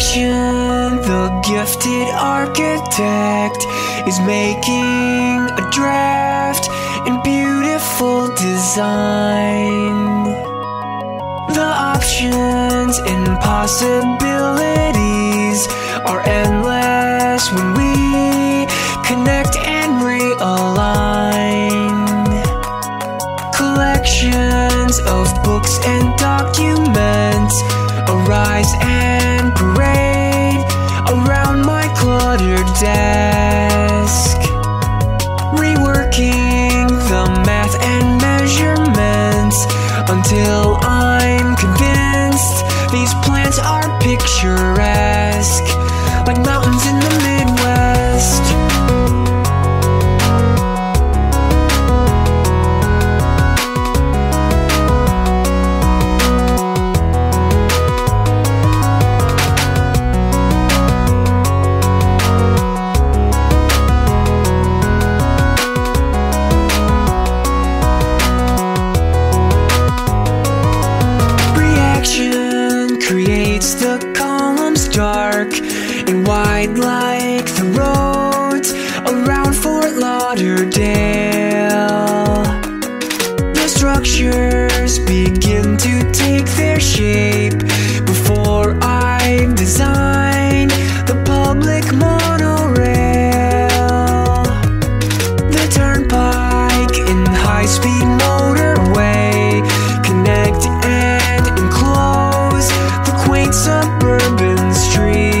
action. The gifted architect is making a draft in beautiful design. The options and possibilities are endless when we connect and realign. Collections of books and documents arise and parade around my cluttered desk. Reworking the math and measurements until I'm convinced these plans are picturesque, like mountains in the Midwest. And wide like the roads around Fort Lauderdale. The structures begin to take their shape before I design the public monorail. The turnpike and high-speed motorway connect and enclose the quaint suburban street.